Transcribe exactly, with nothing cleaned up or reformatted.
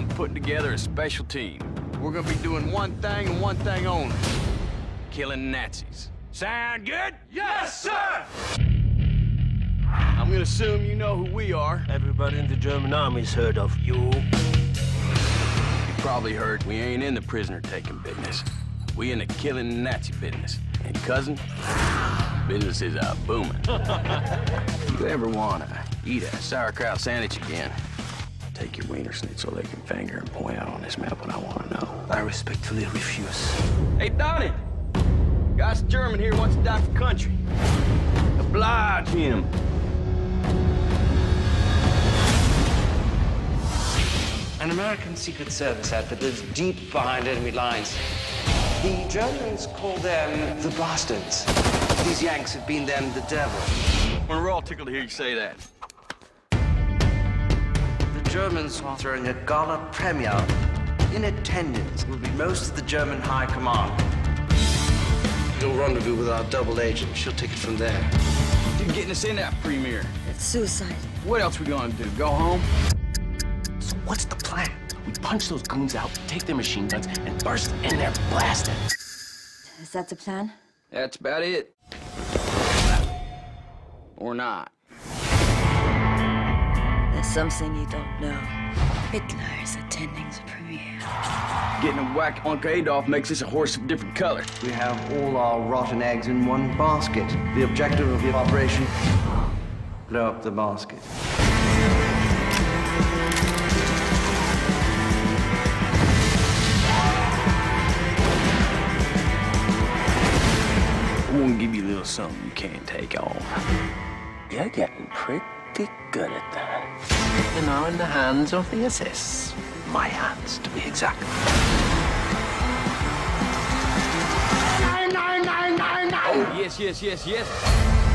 I'm putting together a special team. We're gonna be doing one thing and one thing only. Killing Nazis. Sound good? Yes, sir! I'm gonna assume you know who we are. Everybody in the German army's heard of you. You probably heard we ain't in the prisoner-taking business. We in the killing Nazi business. And cousin, business is uh, booming. If you ever wanna eat a sauerkraut sandwich again, take your wiener schnitzel, lick your finger, and point out on this map what I want to know. I respectfully refuse. Hey, Donnie! Guy's German here wants to die for country. Oblige him. An American Secret Service outfit lives deep behind enemy lines. The Germans call them the Bastards. These Yanks have been them the devil. Well, we're all tickled to hear you say that. Germans are throwing a gala premiere. In attendance will be most of the German high command. You'll rendezvous with our double agent. She'll take it from there. You're getting us in that premiere. That's suicide. What else are we gonna do? Go home? So what's the plan? We punch those goons out, take their machine guns, and burst in there blasting. Is that the plan? That's about it. Or not. There's something you don't know. Hitler is attending the premiere. Getting a whack on Adolf makes us a horse of different colors. We have all our rotten eggs in one basket. The objective of the operation, blow up the basket. I want to give you a little something you can't take on. You're getting pricked. Good at that. You're now in the hands of the S S. My hands, to be exact. No, no, no, no, no! Oh, yes, yes, yes, yes!